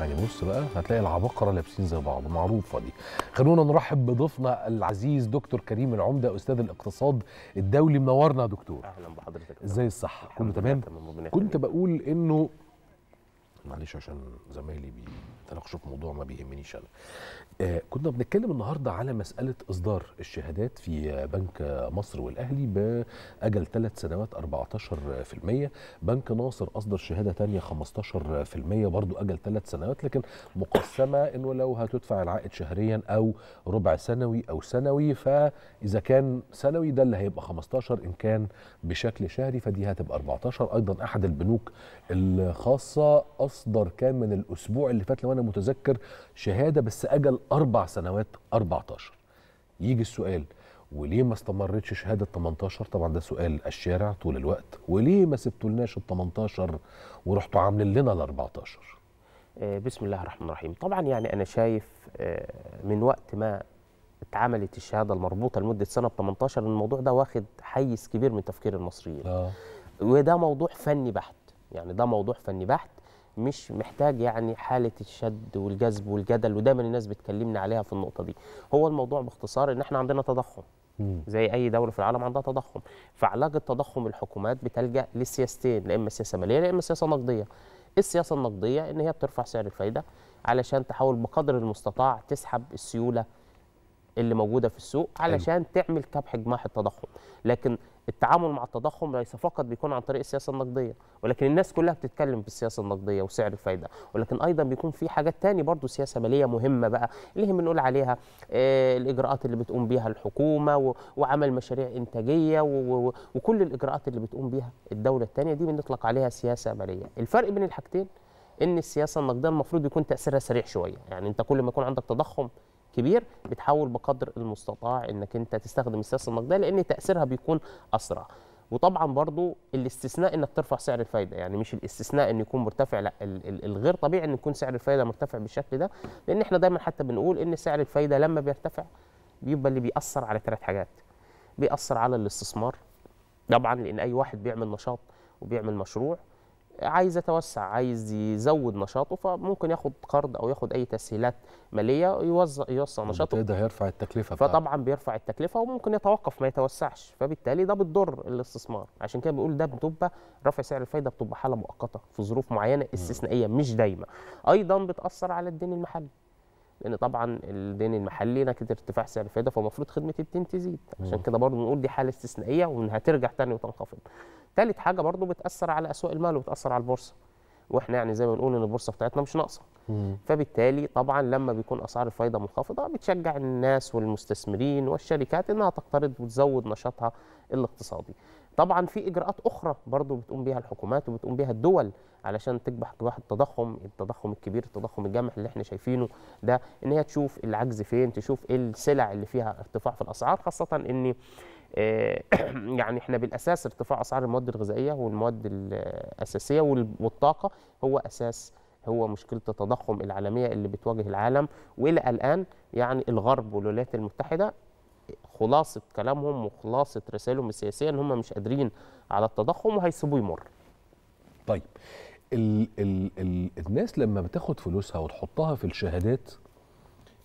يعني بص بقى هتلاقي العباقرة لابسين زي بعض، معروفة دي. خلونا نرحب بضيفنا العزيز دكتور كريم العمده، أستاذ الاقتصاد الدولي. منورنا يا دكتور. أهلا بحضرتك. إزاي الصحة؟ كله تمام؟ كنت بقول إنه معلش عشان زمايلي بيتناقشوا في موضوع ما بيهمنيش انا. كنا بنتكلم النهارده على مساله اصدار الشهادات في بنك مصر والاهلي باجل 3 سنوات 14%، بنك ناصر اصدر شهاده ثانيه 15% برضو اجل 3 سنوات، لكن مقسمه انه لو هتدفع العائد شهريا او ربع سنوي او سنوي، فاذا كان سنوي ده اللي هيبقى 15، ان كان بشكل شهري فدي هتبقى 14. ايضا احد البنوك الخاصه اصدر كان من الاسبوع اللي فات لو انا متذكر شهاده بس اجل 4 سنوات 14. يجي السؤال، وليه ما استمرتش شهاده 18؟ طبعا ده سؤال الشارع طول الوقت. وليه ما سبتولناش ال 18 ورحتوا عاملين لنا ال 14؟ بسم الله الرحمن الرحيم. طبعا يعني انا شايف من وقت ما اتعملت الشهاده المربوطه لمده سنه ب 18 الموضوع ده واخد حيز كبير من تفكير المصريين. وده موضوع فني بحت، يعني ده موضوع فني بحت مش محتاج يعني حالة الشد والجذب والجدل، ودايما الناس بتكلمنا عليها في النقطة دي. هو الموضوع باختصار إن إحنا عندنا تضخم زي أي دولة في العالم عندها تضخم، فعلاج التضخم الحكومات بتلجأ لسياستين، لا إما سياسة مالية لا إما سياسة نقدية. السياسة النقدية إن هي بترفع سعر الفايدة علشان تحاول بقدر المستطاع تسحب السيولة اللي موجودة في السوق علشان تعمل كبح جماح التضخم. لكن التعامل مع التضخم ليس فقط بيكون عن طريق السياسه النقديه، ولكن الناس كلها بتتكلم بالسياسه النقديه وسعر الفايده، ولكن ايضا بيكون في حاجات تاني برضو سياسه ماليه مهمه بقى اللي هي بنقول عليها الاجراءات اللي بتقوم بيها الحكومه وعمل مشاريع انتاجيه وكل الاجراءات اللي بتقوم بيها الدوله الثانيه دي بنطلق عليها سياسه ماليه. الفرق بين الحاجتين ان السياسه النقديه المفروض يكون تاثيرها سريع شويه، يعني انت كل ما يكون عندك تضخم كبير بتحاول بقدر المستطاع انك انت تستخدم السياسه النقديه لان تاثيرها بيكون اسرع. وطبعا برضو الاستثناء انك ترفع سعر الفايده، يعني مش الاستثناء ان يكون مرتفع، لا الغير طبيعي ان يكون سعر الفايده مرتفع بالشكل ده، لان احنا دايما حتى بنقول ان سعر الفايده لما بيرتفع بيبقى اللي بيأثر على 3 حاجات. بيأثر على الاستثمار طبعا، لان اي واحد بيعمل نشاط وبيعمل مشروع عايز يتوسع، عايز يزود نشاطه، فممكن ياخد قرض او ياخد اي تسهيلات ماليه يوسع نشاطه. ده هيرفع التكلفه بتاعته. فطبعا بيرفع التكلفه وممكن يتوقف ما يتوسعش، فبالتالي ده بتضر الاستثمار. عشان كده بنقول ده بتبقى رفع سعر الفايده بتبقى حاله مؤقته في ظروف معينه استثنائيه مش دايما. ايضا بتاثر على الدين المحلي، لان طبعا الدين المحلي نتيجه ارتفاع سعر الفايده فالمفروض خدمه الدين تزيد، عشان كده برضه بنقول دي حاله استثنائيه وانها ترجع تاني وتنخفض. ثالث حاجه برضه بتاثر على اسواق المال وبتاثر على البورصه، واحنا يعني زي ما بنقول ان البورصه بتاعتنا مش ناقصه، فبالتالي طبعا لما بيكون اسعار الفايده منخفضه بتشجع الناس والمستثمرين والشركات انها تقترض وتزود نشاطها الاقتصادي. طبعا في اجراءات اخرى برضه بتقوم بيها الحكومات وبتقوم بيها الدول علشان تكبح جماح التضخم الكبير، التضخم الجامح اللي احنا شايفينه ده، ان هي تشوف العجز فين، تشوف ايه السلع اللي فيها ارتفاع في الاسعار، خاصه ان يعني احنا بالاساس ارتفاع اسعار المواد الغذائيه والمواد الاساسيه والطاقه هو اساس مشكله التضخم العالميه اللي بتواجه العالم. والى الان يعني الغرب والولايات المتحده خلاصه كلامهم وخلاصه رسائلهم السياسيه ان هم مش قادرين على التضخم وهيسيبوه يمر. طيب ال الناس لما بتاخد فلوسها وتحطها في الشهادات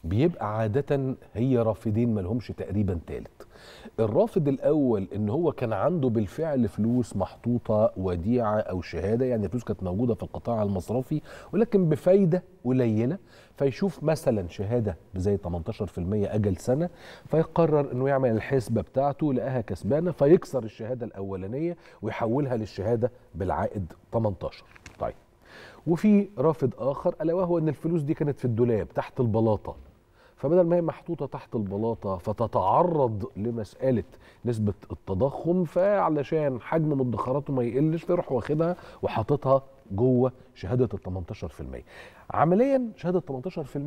بيبقى عادة هي رافدين ما لهمش تقريبا ثالث. الرافد الأول إن هو كان عنده بالفعل فلوس محطوطة وديعة أو شهادة، يعني فلوس كانت موجودة في القطاع المصرفي ولكن بفايدة قليلة، فيشوف مثلا شهادة بزي 18% أجل سنة فيقرر إنه يعمل الحسبة بتاعته لقاها كسبانة فيكسر الشهادة الأولانية ويحولها للشهادة بالعائد 18. طيب وفي رافد آخر ألا وهو إن الفلوس دي كانت في الدولاب تحت البلاطة، فبدل ما هي محطوطة تحت البلاطة فتتعرض لمسألة نسبة التضخم، فعلشان حجم مدخراته ما يقلش فيروح واخدها وحاططها جوه شهادة ال 18%. عمليا شهادة 18%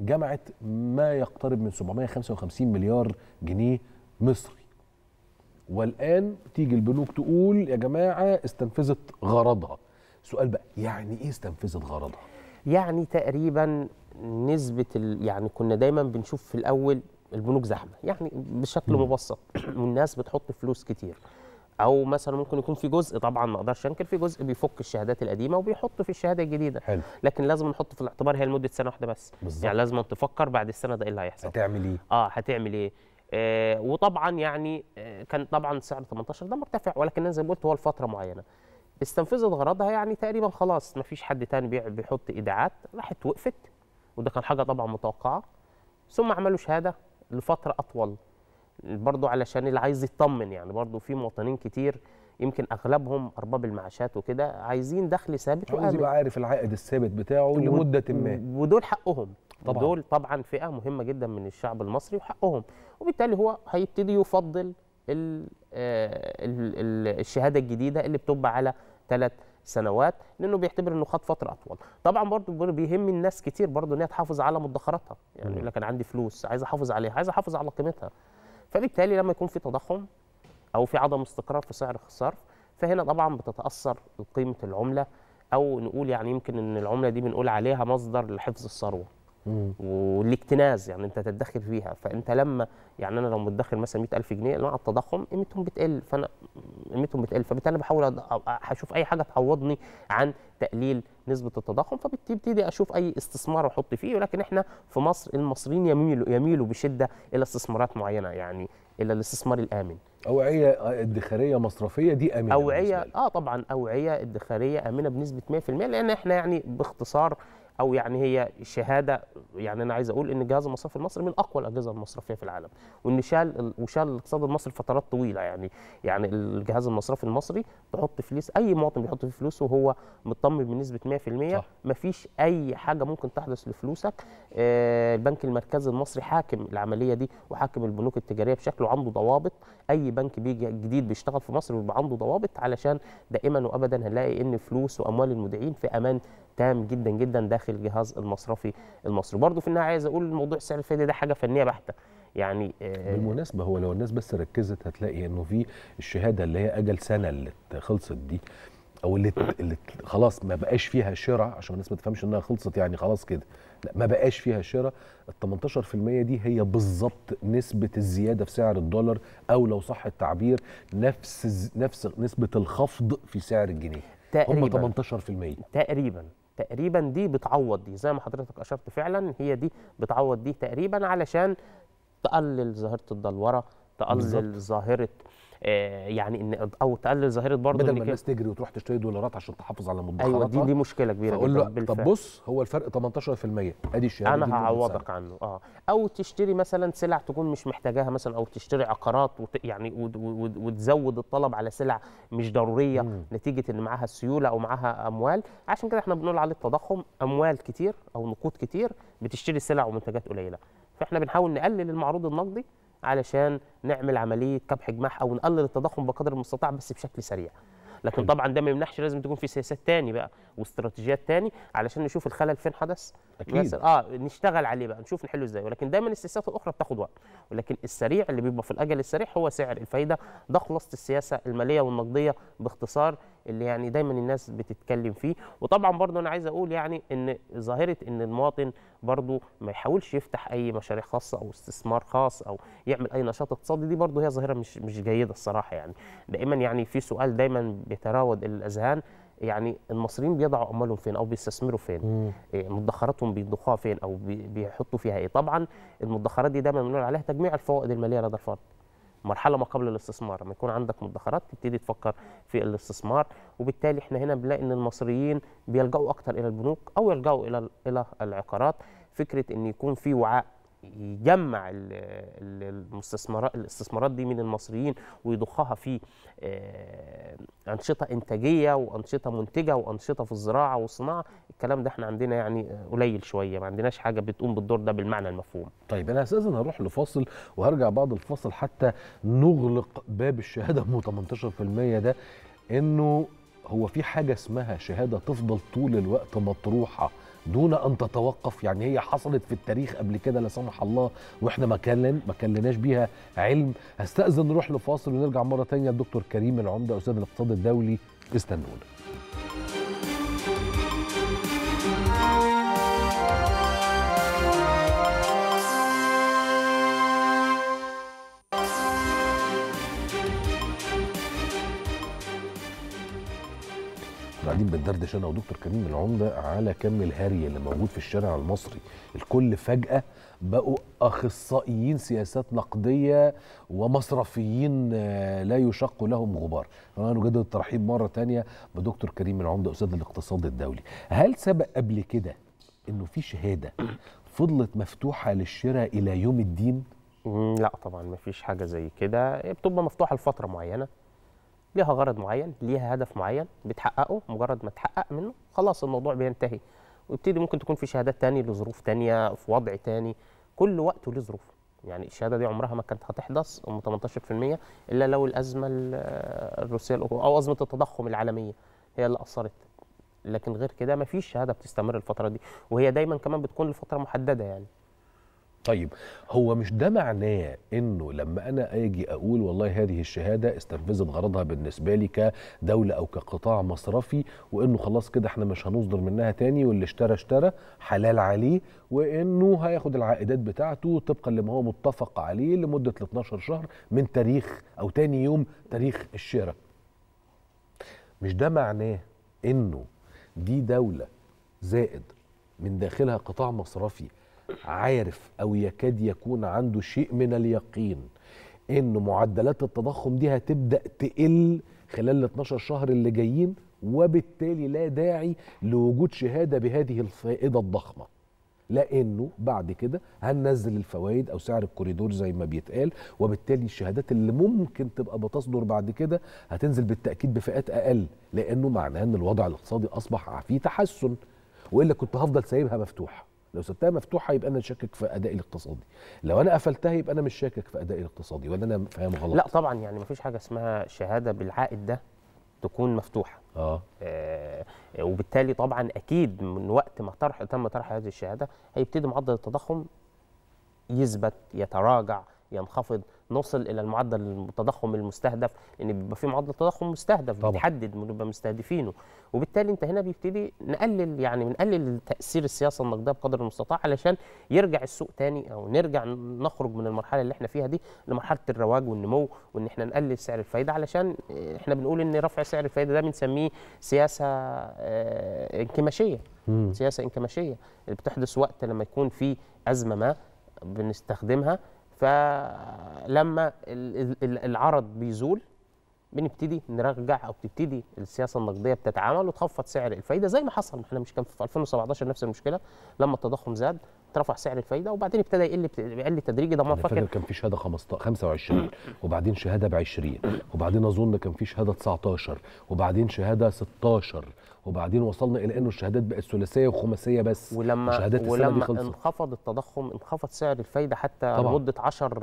جمعت ما يقترب من 755 مليار جنيه مصري، والآن تيجي البنوك تقول يا جماعة استنفذت غرضها. سؤال بقى، يعني إيه استنفذت غرضها؟ يعني تقريبا نسبة يعني كنا دايما بنشوف في الأول البنوك زحمة يعني بشكل مبسط والناس بتحط فلوس كتير. او مثلا ممكن يكون في جزء، طبعا ما اقدرش انكر، في جزء بيفك الشهادات القديمه وبيحط في الشهاده الجديده. حلو. لكن لازم نحط في الاعتبار هي لمده سنه واحده بس. بالزبط. يعني لازم تفكر بعد السنه ده ايه اللي هيحصل، هتعمل ايه، هتعمل ايه. وطبعا يعني كان طبعا سعر 18 ده مرتفع، ولكن زي ما قلت هو لفتره معينه استنفذت غرضها، يعني تقريبا خلاص ما فيش حد تاني بيحط ايداعات، راحت وقفت، وده كان حاجه طبعا متوقعه. ثم عملوا شهاده لفتره اطول برضه علشان اللي عايز يطمن، يعني برضه في مواطنين كتير يمكن اغلبهم ارباب المعاشات وكده عايزين دخل ثابت، عايز يبقى عارف العائد الثابت بتاعه لمده ما، ودول حقهم طبعا. دول طبعا فئه مهمه جدا من الشعب المصري وحقهم، وبالتالي هو هيبتدي يفضل الشهاده الجديده اللي بتبقى على 3 سنوات، لانه بيعتبر انه خد فتره اطول. طبعا برضه بيهم الناس كتير برضه ان هي تحافظ على مدخراتها، يعني يقول لك انا عندي فلوس عايز احافظ عليها، عايز احافظ على قيمتها. فبالتالي لما يكون في تضخم او في عدم استقرار في سعر الصرف، فهنا طبعا بتتاثر قيمه العمله، او نقول يعني يمكن ان العمله دي بنقول عليها مصدر لحفظ الثروه والاكتناز، يعني انت تدخر فيها. فانت لما يعني انا لو متدخر مثلا 100000 جنيه مع التضخم قيمتهم بتقل، فانا قيمتهم بتقل، فبالتالي بحاول هشوف اي حاجه تعوضني عن تقليل نسبه التضخم، فببتدي اشوف اي استثمار احط فيه. ولكن احنا في مصر المصريين يميلوا بشده الى استثمارات معينه، يعني الى الاستثمار الامن، اوعيه ادخاريه مصرفيه دي امنه، اوعيه طبعا اوعيه ادخاريه امنه بنسبه 100%، لان احنا يعني باختصار او يعني هي شهاده، يعني انا عايز اقول ان الجهاز المصرفي المصري من اقوى الاجهزه المصرفيه في العالم، وان شال الاقتصاد المصري لفترات طويله. يعني الجهاز المصرفي المصري بيحط فلوس، اي مواطن بيحط فيه فلوسه وهو مطمن بنسبه 100%، مفيش اي حاجه ممكن تحدث لفلوسك. البنك المركزي المصري حاكم العمليه دي وحاكم البنوك التجاريه بشكل، وعنده ضوابط. اي بنك بيجي جديد بيشتغل في مصر بيبقى عنده ضوابط، علشان دائما وابدا هنلاقي ان فلوس واموال المودعين في امان تام جدا جدا داخل الجهاز المصرفي المصري. برضه في النهايه عايز اقول موضوع سعر الفائده ده حاجه فنيه بحته، يعني بالمناسبه هو لو الناس بس ركزت هتلاقي انه في الشهاده اللي هي اجل سنه اللي خلصت دي، او اللي خلاص ما بقاش فيها شراء، عشان الناس ما تفهمش انها خلصت يعني خلاص كده، لا ما بقاش فيها شراء. ال 18% دي هي بالظبط نسبه الزياده في سعر الدولار، او لو صح التعبير نفس نسبه الخفض في سعر الجنيه تقريبا، هم 18% تقريبا دي بتعوض دي، زي ما حضرتك اشرت فعلا، هي دي بتعوض دي تقريبا، علشان تقلل ظاهره الدلوره، تقلل ظاهره يعني ان، او تقلل ظاهره برضه بدل ما الناس تجري وتروح تشتري دولارات عشان تحافظ على مدخراتها. ايوه دي مشكله كبيره جدا. طب بص، هو الفرق 18%، ادي الشهاده انا هعوضك عنه، او تشتري مثلا سلع تكون مش محتاجاها مثلا، او تشتري عقارات يعني وتزود الطلب على سلع مش ضروريه نتيجه ان معاها سيوله او معاها اموال. عشان كده احنا بنقول على التضخم اموال كتير او نقود كتير بتشتري سلع ومنتجات قليله، فاحنا بنحاول نقلل المعروض النقدي علشان نعمل عمليه كبح جماح، او نقلل التضخم بقدر المستطاع بس بشكل سريع. لكن طبعا ده ما يمنحش، لازم تكون في سياسات تاني بقى واستراتيجيات تاني علشان نشوف الخلل فين حدث، اكيد نشتغل عليه بقى، نشوف نحله ازاي. ولكن دايما السياسات الاخرى بتاخد وقت، ولكن السريع اللي بيبقى في الاجل السريع هو سعر الفايده. ده خلاصه السياسه الماليه والنقديه باختصار، اللي يعني دايما الناس بتتكلم فيه. وطبعا برضه انا عايز اقول يعني ان ظاهره ان المواطن برضه ما يحاولش يفتح اي مشاريع خاصه او استثمار خاص او يعمل اي نشاط اقتصادي، دي برضه هي ظاهره مش جيده الصراحه. يعني دائما يعني في سؤال دايما بيتراود الاذهان، يعني المصريين بيضعوا اموالهم فين، او بيستثمروا فين، مدخراتهم بيضخوها فين، او بيحطوا فيها ايه. طبعا المدخرات دي دايما بنقول عليها تجميع الفوائد الماليه لدى الفرد، مرحله ما قبل الاستثمار. لما يكون عندك مدخرات تبتدي تفكر في الاستثمار، وبالتالي احنا هنا بنلاقي ان المصريين بيلجأوا اكتر الى البنوك او يلجأوا الى العقارات. فكره ان يكون في وعاء يجمع الاستثمارات دي من المصريين ويضخها في انشطه انتاجيه وانشطه منتجه وانشطه في الزراعه والصناعه، الكلام ده احنا عندنا يعني قليل شويه، ما عندناش حاجه بتقوم بالدور ده بالمعنى المفهوم. طيب انا اساسا هروح لفاصل وهرجع بعد الفاصل حتى نغلق باب الشهاده ام 18% ده، انه هو في حاجه اسمها شهاده تفضل طول الوقت مطروحه دون ان تتوقف. يعني هي حصلت في التاريخ قبل كده لا سمح الله، واحنا ما كلناش بيها علم. هستأذن نروح لفاصل ونرجع مره ثانيه الدكتور كريم العمده استاذ الاقتصاد الدولي، استنونا. قاعدين بندردش انا ودكتور كريم العمده على كم الهري اللي موجود في الشارع المصري. الكل فجأة بقوا اخصائيين سياسات نقديه ومصرفيين لا يشق لهم غبار. انا نجدد الترحيب مره ثانيه بدكتور كريم العمده استاذ الاقتصاد الدولي. هل سبق قبل كده انه في شهاده فضلت مفتوحه للشراء الى يوم الدين؟ لا طبعا ما فيش حاجه زي كده، بتبقى مفتوحه لفتره معينه، ليها غرض معين، ليها هدف معين بتحققه، مجرد ما تحقق منه خلاص الموضوع بينتهي ويبتدي. ممكن تكون في شهادات تاني لظروف تانية في وضع تاني، كل وقت وليه ظروف. يعني الشهاده دي عمرها ما كانت هتحدث 18% الا لو الازمه الروسيه او ازمه التضخم العالميه هي اللي اثرت، لكن غير كده ما فيش شهاده بتستمر الفتره دي، وهي دايما كمان بتكون لفتره محدده يعني. طيب هو مش ده معناه انه لما انا اجي اقول والله هذه الشهاده استنفذت غرضها بالنسبه لي كدوله او كقطاع مصرفي، وانه خلاص كده احنا مش هنصدر منها تاني، واللي اشترى اشترى حلال عليه، وانه هياخد العائدات بتاعته طبقا لما هو متفق عليه لمده 12 شهر من تاريخ او تاني يوم تاريخ الشراء؟ مش ده معناه انه دي دوله زائد من داخلها قطاع مصرفي عارف أو يكاد يكون عنده شيء من اليقين إن معدلات التضخم دي هتبدأ تقل خلال 12 شهر اللي جايين، وبالتالي لا داعي لوجود شهادة بهذه الفائدة الضخمة، لأنه بعد كده هننزل الفوائد أو سعر الكوريدور زي ما بيتقال، وبالتالي الشهادات اللي ممكن تبقى بتصدر بعد كده هتنزل بالتأكيد بفئات أقل، لأنه معناه إن الوضع الاقتصادي أصبح فيه تحسن، وإلا كنت هفضل سايبها مفتوحة. لو سبتها مفتوحه يبقى انا شاكك في ادائي الاقتصادي، لو انا قفلتها يبقى انا مش شاكك في ادائي الاقتصادي، ولا انا فاهم غلط؟ لا طبعا، يعني مفيش حاجه اسمها شهاده بالعائد ده تكون مفتوحه. وبالتالي طبعا اكيد من وقت ما تم طرح هذه الشهاده هيبتدي معدل التضخم يثبت، يتراجع، ينخفض، نصل الى المعدل التضخم المستهدف، لان بيبقى في معدل تضخم مستهدف بيتحدد بنبقى مستهدفينه، وبالتالي انت هنا بيبتدي نقلل، يعني بنقلل تاثير السياسه النقديه بقدر المستطاع علشان يرجع السوق تاني، او نرجع نخرج من المرحله اللي احنا فيها دي لمرحله الرواج والنمو، وان احنا نقلل سعر الفايده، علشان احنا بنقول ان رفع سعر الفايده ده بنسميه سياسه انكماشيه. سياسه انكماشيه اللي بتحدث وقت لما يكون في ازمه ما بنستخدمها، فلما العرض بيزول بنبتدي نرجع، او بتبتدي السياسه النقديه بتتعامل وتخفض سعر الفايده، زي ما حصل. احنا مش كان في 2017 نفس المشكله، لما التضخم زاد اترفع سعر الفايده، وبعدين ابتدى يقل تدريجي. ده ما فاكر كان في شهاده 25 وبعدين شهاده ب 20 وبعدين اظن كان في شهاده 19 وبعدين شهاده 16 وبعدين وصلنا الى انه الشهادات بقت ثلاثيه وخماسيه بس، ولما انخفض التضخم انخفض سعر الفايده حتى لمده 10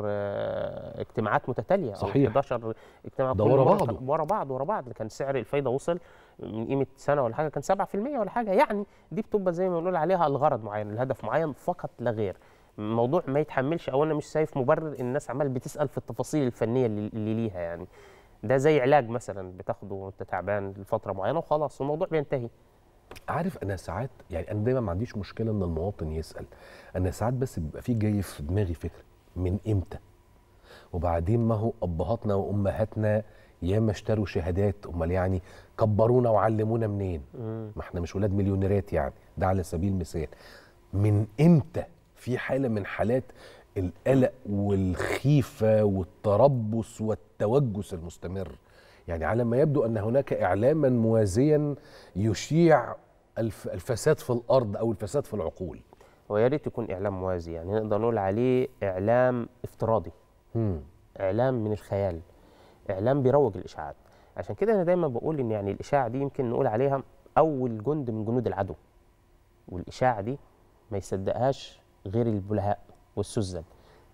اجتماعات متتاليه، صحيح، 11 اجتماع ورا بعض كان سعر الفايده وصل من قيمه سنه ولا حاجه كان 7% ولا حاجه. يعني دي بتبقى زي ما بنقول عليها الغرض معين، الهدف معين فقط لا غير. الموضوع ما يتحملش، او انا مش شايف مبرر الناس عمال بتسال في التفاصيل الفنيه اللي ليها. يعني ده زي علاج مثلا بتاخده وانت تعبان لفتره معينه وخلاص الموضوع بينتهي. عارف انا ساعات، يعني انا دايما ما عنديش مشكله ان المواطن يسال، انا ساعات بس بيبقى في جاي في دماغي فكره من امتى؟ وبعدين ما هو ابهاتنا وامهاتنا ياما اشتروا شهادات، امال يعني كبرونا وعلمونا منين؟ ما احنا مش ولاد مليونيرات يعني، ده على سبيل المثال. من امتى في حاله من حالات القلق والخيفه والتربص والتوجس المستمر؟ يعني على ما يبدو ان هناك اعلاما موازيا يشيع الفساد في الارض او الفساد في العقول. ويا ريت يكون اعلام موازي، يعني نقدر نقول عليه اعلام افتراضي. اعلام من الخيال، اعلام بيروج الاشاعات. عشان كده انا دايما بقول ان يعني الاشاعه دي يمكن نقول عليها اول جند من جنود العدو، والاشاعه دي ما يصدقهاش غير البلهاء والسذج.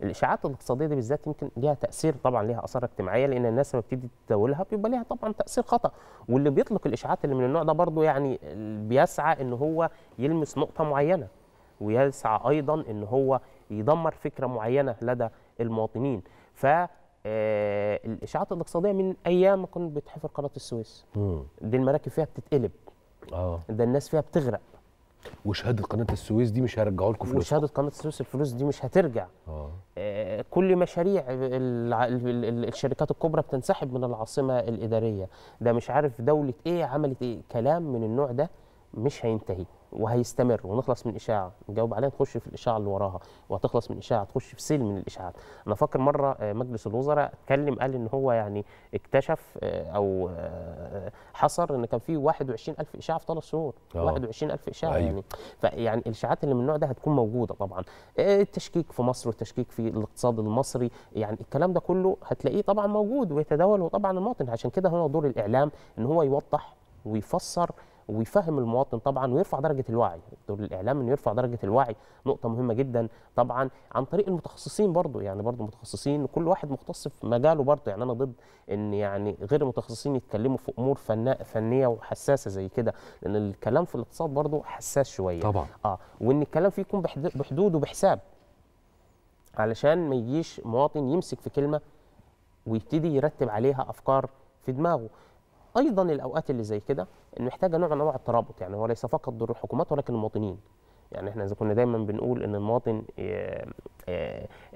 الاشاعات الاقتصاديه دي بالذات يمكن ليها تاثير، طبعا ليها اثار اجتماعيه، لان الناس لما بتبتدي تتداولها بيبقى ليها طبعا تاثير خطا، واللي بيطلق الاشاعات اللي من النوع ده برضه يعني بيسعى ان هو يلمس نقطه معينه، ويسعى ايضا ان هو يدمر فكره معينه لدى المواطنين. ف الاشاعات الاقتصاديه من ايام ما كنت بتحفر قناه السويس، دي المراكب فيها بتتقلب، ده الناس فيها بتغرق، وشهاده قناه السويس دي مش هيرجعوا لكم فلوس، وشهاده قناه السويس الفلوس دي مش هترجع. كل مشاريع الشركات الكبرى بتنسحب من العاصمه الاداريه، ده مش عارف دوله ايه عملت ايه، كلام من النوع ده مش هينتهي وهيستمر. ونخلص من اشاعه نجاوب عليها نخش في الاشاعه اللي وراها، وهتخلص من اشاعه تخش في سيل من الاشاعات. انا فاكر مره مجلس الوزراء اتكلم قال ان هو يعني اكتشف او حصر ان كان في 21000 اشاعه في 3 شهور. 21000 اشاعه أيوه. يعني فيعني الاشاعات اللي من النوع ده هتكون موجوده طبعا. التشكيك في مصر والتشكيك في الاقتصاد المصري، يعني الكلام ده كله هتلاقيه طبعا موجود ويتداوله طبعا المواطن. عشان كده هنا دور الاعلام ان هو يوضح ويفسر ويفهم المواطن طبعا ويرفع درجه الوعي. دور الاعلام انه يرفع درجه الوعي، نقطه مهمه جدا طبعا، عن طريق المتخصصين برضو، يعني برضو متخصصين كل واحد مختص في مجاله برضو. يعني انا ضد ان يعني غير متخصصين يتكلموا في امور فنيه وحساسه زي كده، لان الكلام في الاقتصاد برضو حساس شويه طبعا. وان الكلام فيه يكون بحدود وبحساب، علشان ما يجيش مواطن يمسك في كلمه ويبتدي يرتب عليها افكار في دماغه. ايضا الاوقات اللي زي كده محتاجه نوع من انواع الترابط، يعني هو ليس فقط دور الحكومات ولكن المواطنين. يعني احنا كنا دايما بنقول ان المواطن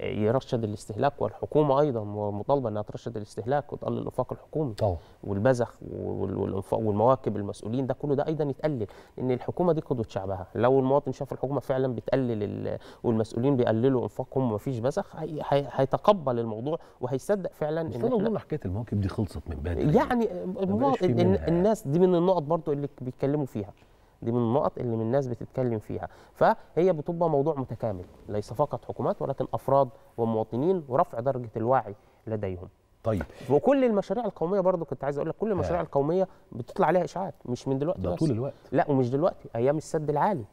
يرشد الاستهلاك، والحكومه ايضا مطالبه انها ترشد الاستهلاك وتقلل الانفاق الحكومي طبعا، والبذخ والمواكب المسؤولين، ده كله ده ايضا يتقلل، لان الحكومه دي قدوه شعبها. لو المواطن شاف الحكومه فعلا بتقلل والمسؤولين بيقللوا انفاقهم ومفيش بذخ، هيتقبل الموضوع وهيصدق فعلا. ان احنا حكايه المواكب دي خلصت من بدري، يعني الناس دي من النقط برضو اللي بيتكلموا فيها، دي من النقط اللي من الناس بتتكلم فيها. فهي بتبقى موضوع متكامل، ليس فقط حكومات ولكن افراد ومواطنين ورفع درجه الوعي لديهم. طيب، وكل المشاريع القوميه برضو كنت عايز اقول لك، كل المشاريع القوميه بتطلع عليها اشاعات، مش من دلوقتي بس، طول الوقت. لا ومش دلوقتي، ايام السد العالي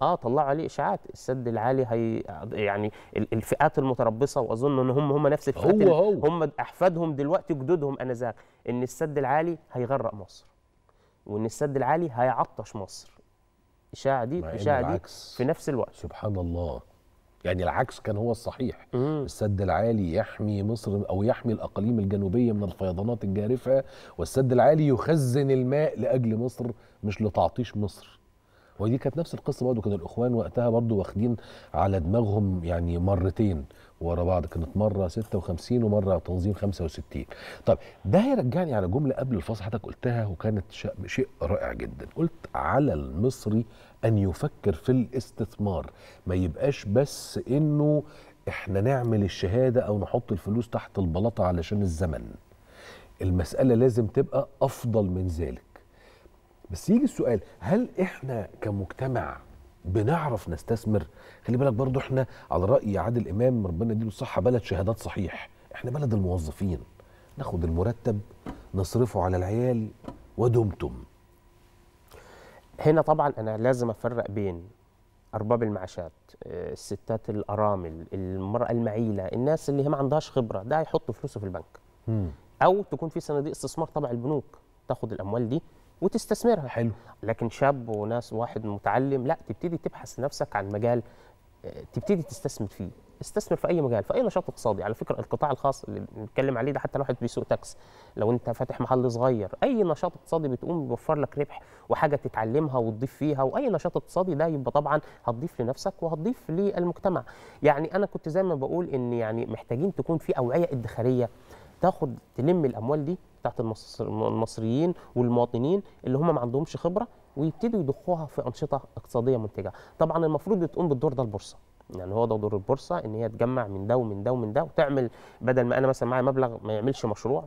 طلعوا عليه اشاعات. السد العالي يعني الفئات المتربصه، واظن ان هم نفس الفئات، هم احفادهم دلوقتي جدودهم انذاك، ان السد العالي هيغرق مصر، وان السد العالي هيعطش مصر. الاشاعه دي في نفس الوقت، سبحان الله، يعني العكس كان هو الصحيح. السد العالي يحمي مصر او يحمي الاقاليم الجنوبيه من الفيضانات الجارفه، والسد العالي يخزن الماء لاجل مصر مش لتعطيش مصر. ودي كانت نفس القصه برضه، كان الاخوان وقتها برضه واخدين على دماغهم يعني مرتين ورا بعض، كانت مره 56 ومره تنظيم 65. طب ده هيرجعني على جمله قبل الفاصل حضرتك قلتها وكانت شيء رائع جدا، قلت على المصري ان يفكر في الاستثمار، ما يبقاش بس انه احنا نعمل الشهاده او نحط الفلوس تحت البلاطه علشان الزمن. المساله لازم تبقى افضل من ذلك. بس يجي السؤال، هل احنا كمجتمع بنعرف نستثمر؟ خلي بالك برضو احنا على رأي عادل إمام ربنا يديله الصحة بلد شهادات صحيح، احنا بلد الموظفين، ناخد المرتب نصرفه على العيال ودمتم. هنا طبعا أنا لازم أفرق بين أرباب المعاشات، الستات الأرامل، المرأة المعيلة، الناس اللي هي ما عندهاش خبرة، ده هيحطوا فلوسه في البنك، أو تكون في صناديق استثمار تبع البنوك تاخد الأموال دي وتستثمرها. حلو. لكن شاب وناس واحد متعلم، لا، تبتدي تبحث نفسك عن مجال تبتدي تستثمر فيه. استثمر في اي مجال، في اي نشاط اقتصادي. على فكره القطاع الخاص اللي بنتكلم عليه ده، حتى لو واحد بيسوق تاكسي، لو انت فاتح محل صغير، اي نشاط اقتصادي بتقوم بيوفر لك ربح وحاجه تتعلمها وتضيف فيها، واي نشاط اقتصادي ده يبقى طبعا هتضيف لنفسك وهتضيف للمجتمع. يعني انا كنت زي ما بقول ان يعني محتاجين تكون في اوعيه ادخاريه تلم الاموال دي بتاعت المصريين والمواطنين اللي هم ما عندهمش خبره، ويبتدوا يضخوها في انشطه اقتصاديه منتجه. طبعا المفروض بتقوم بالدور ده البورصه، يعني هو ده دور البورصه، ان هي تجمع من ده ومن ده ومن ده، وتعمل بدل ما انا مثلا معايا مبلغ ما يعملش مشروع،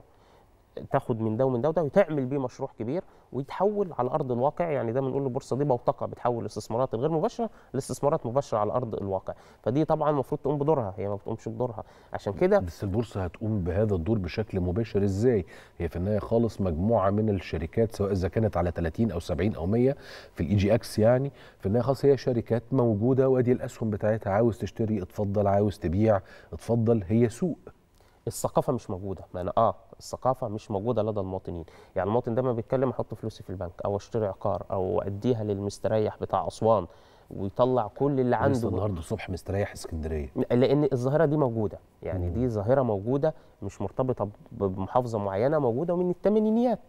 تاخد من ده ومن ده وده وتعمل بيه مشروع كبير ويتحول على ارض الواقع. يعني ده بنقول البورصه دي بوتقه، بتحول الاستثمارات الغير مباشره لاستثمارات مباشره على ارض الواقع. فدي طبعا المفروض تقوم بدورها، هي ما بتقومش بدورها. عشان كده بس البورصه هتقوم بهذا الدور بشكل مباشر ازاي؟ هي في النهايه خالص مجموعه من الشركات، سواء اذا كانت على 30 او 70 او 100 في الاي جي اكس، يعني في النهايه خالص هي شركات موجوده وادي الاسهم بتاعتها، عاوز تشتري اتفضل، عاوز تبيع اتفضل، هي سوق. الثقافه مش موجوده، ما انا الثقافه مش موجوده لدى المواطنين. يعني المواطن ده ما بيتكلم احط فلوسي في البنك او اشتري عقار او اديها للمستريح بتاع اسوان ويطلع كل اللي عنده. لسه النهارده الصبح مستريح اسكندريه، لان الظاهره دي موجوده، يعني دي ظاهره موجوده مش مرتبطه بمحافظه معينه، موجوده ومن الثمانينيات.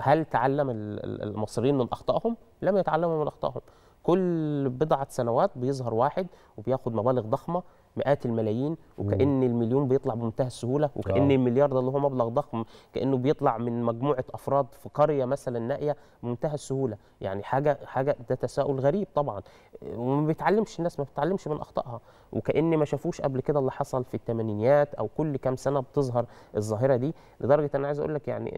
هل تعلم المصريين من اخطائهم؟ لم يتعلموا من اخطائهم. كل بضعة سنوات بيظهر واحد وبياخد مبالغ ضخمة، مئات الملايين، وكأن المليون بيطلع بمنتهى السهولة، وكأن المليار ده اللي هو مبلغ ضخم كأنه بيطلع من مجموعة أفراد في قرية مثلا نائية بمنتهى السهولة. يعني حاجة ده تساؤل غريب طبعا، وما بيتعلمش الناس، ما بتتعلمش من أخطائها، وكأن ما شافوش قبل كده اللي حصل في الثمانينيات، أو كل كام سنة بتظهر الظاهرة دي. لدرجة أنا عايز أقول لك يعني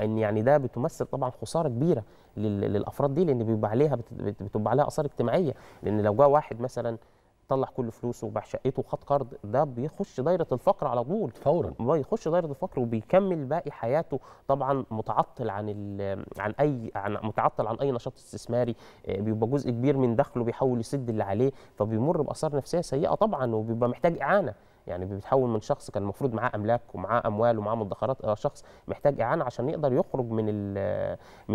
إن يعني ده بتمثل طبعا خسارة كبيرة للأفراد دي، لأن بتبقى عليها آثار اجتماعية. لأن لو جاء واحد مثلا طلع كل فلوسه وباع شقته وخد قرض، ده بيخش دايره الفقر على طول فورا، بيخش دايره الفقر وبيكمل باقي حياته طبعا متعطل عن اي نشاط استثماري، بيبقى جزء كبير من دخله بيحاول يسد اللي عليه، فبيمر باثار نفسيه سيئه طبعا، وبيبقى محتاج اعانه. يعني بيتحول من شخص كان المفروض معاه املاك ومعاه اموال ومعاه مدخرات الى شخص محتاج اعانه عشان يقدر يخرج من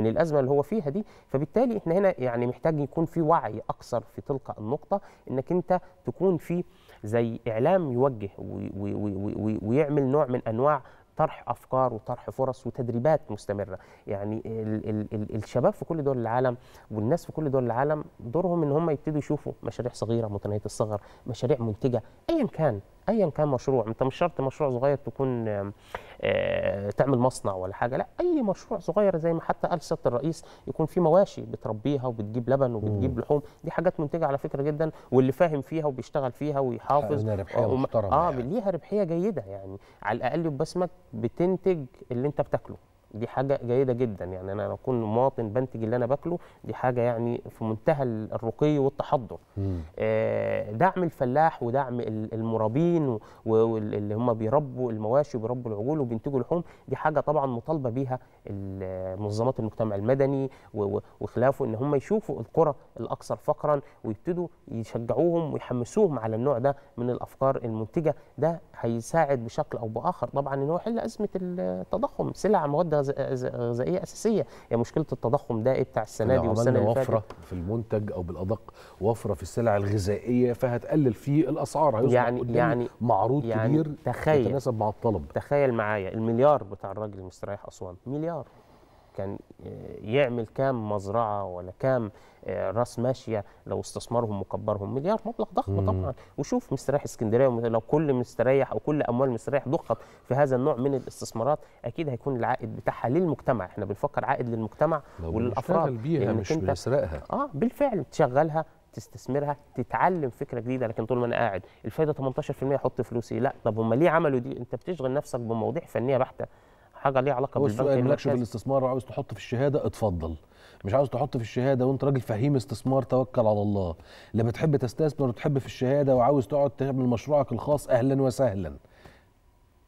الازمه اللي هو فيها دي. فبالتالي احنا هنا يعني محتاج يكون في وعي اكثر في تلك النقطه، انك انت تكون في زي اعلام يوجه ويعمل نوع من انواع طرح افكار وطرح فرص وتدريبات مستمره. يعني الشباب في كل دول العالم والناس في كل دول العالم دورهم ان هم يبتدوا يشوفوا مشاريع صغيره متناهيه الصغر، مشاريع منتجه، ايا كان مشروع. انت مش شرط مشروع صغير تكون تعمل مصنع ولا حاجه، لا، اي مشروع صغير زي ما حتى قال سياده الرئيس، يكون في مواشي بتربيها وبتجيب لبن وبتجيب لحوم، دي حاجات منتجه على فكره جدا، واللي فاهم فيها وبيشتغل فيها ويحافظ ليها ربحيه جيده، يعني على الاقل يبقى اسمك بتنتج اللي انت بتاكله، دي حاجه جيده جدا. يعني انا اكون مواطن بنتج اللي انا باكله، دي حاجه يعني في منتهى الرقي والتحضر. دعم الفلاح ودعم المرابين واللي هم بيربوا المواشي وبيربوا العجول وبينتجوا لحوم، دي حاجه طبعا مطالبه بيها منظمات المجتمع المدني وخلافه، ان هم يشوفوا القرى الاكثر فقرا ويبتدوا يشجعوهم ويحمسوهم على النوع ده من الافكار المنتجه. ده هيساعد بشكل او باخر طبعا ان هو يحل ازمه التضخم. سلع مواد غذائيه اساسيه، يعني مشكله التضخم ده بتاع السنه دي والسنه اللي فاتت، وفره في المنتج او بالادق وفره في السلع الغذائيه، فهتقلل في الاسعار، هيوصل يعني معروض كبير يتناسب مع الطلب. تخيل معايا المليار بتاع الراجل المستريح اسوان، مليار كان يعمل كام مزرعه ولا كام راس ماشيه لو استثمارهم وكبرهم؟ مليار مبلغ ضخم طبعا. وشوف مستريح اسكندريه، لو كل مستريح او كل اموال مستريح ضخت في هذا النوع من الاستثمارات، اكيد هيكون العائد بتاعها للمجتمع. احنا بنفكر عائد للمجتمع وللافراد بيها، يعني مش بنسرقها. بالفعل تشغلها، تستثمرها، تتعلم فكره جديده. لكن طول ما انا قاعد الفايده 18% احط فلوسي، لا. طب هم ليه عملوا دي؟ انت بتشغل نفسك بمواضيع فنيه بحته، حاجه ليها علاقه بالبنك المركزي. مالكش في الاستثمار وعاوز تحط في الشهاده، اتفضل. مش عاوز تحط في الشهاده وانت راجل فهيم استثمار، توكل على الله. لا بتحب تستثمر وتحب في الشهاده وعاوز تقعد تعمل مشروعك الخاص، اهلا وسهلا.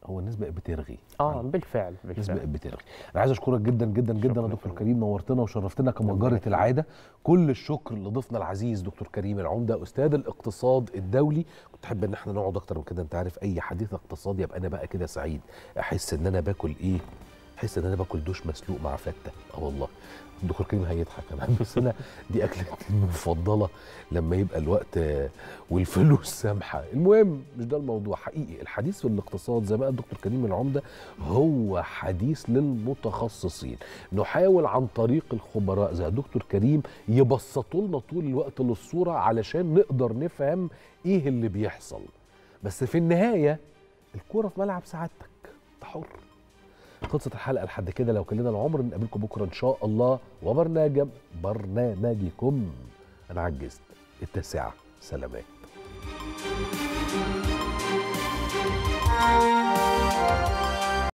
هو الناس بقت بترغي. بالفعل الناس بقت بترغي. انا عايز اشكرك جدا جدا جدا يا دكتور كريم، نورتنا وشرفتنا كما جرت العاده. كل الشكر لضيفنا العزيز دكتور كريم العمده، استاذ الاقتصاد الدولي. كنت احب ان احنا نقعد اكتر من كده، انت عارف اي حديث اقتصادي ابقى انا بقى كده سعيد، احس ان انا باكل ايه؟ احس ان انا باكل دوش مسلوق مع فته. والله الدكتور كريم هيضحك كمان، بس انا دي اكلتي المفضله لما يبقى الوقت والفلوس سامحه. المهم مش ده الموضوع حقيقي، الحديث في الاقتصاد زي ما قال الدكتور كريم العمده هو حديث للمتخصصين. نحاول عن طريق الخبراء زي الدكتور كريم يبسطوا لنا طول الوقت للصوره علشان نقدر نفهم ايه اللي بيحصل. بس في النهايه الكوره في ملعب سعادتك، انت حر. خلصت الحلقه لحد كده، لو كان لنا العمر نقابلكم بكره ان شاء الله، وبرنامجكم انا عجزت التاسعه. سلامات.